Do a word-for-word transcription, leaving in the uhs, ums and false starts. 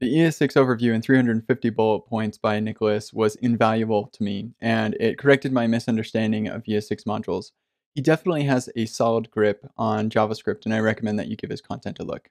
The E S six overview in three hundred fifty bullet points by Nicholas was invaluable to me, and it corrected my misunderstanding of E S six modules. He definitely has a solid grip on JavaScript, and I recommend that you give his content a look.